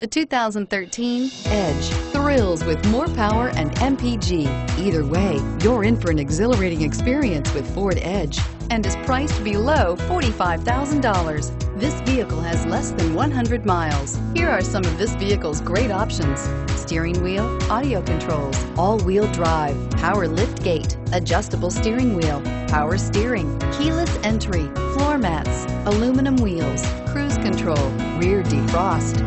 The 2013 Edge thrills with more power and MPG. Either way, you're in for an exhilarating experience with Ford Edge and is priced below $45,000. This vehicle has less than 100 miles. Here are some of this vehicle's great options: steering wheel audio controls, all-wheel drive, power lift gate, adjustable steering wheel, power steering, keyless entry, floor mats, aluminum wheels, cruise control, rear defrost.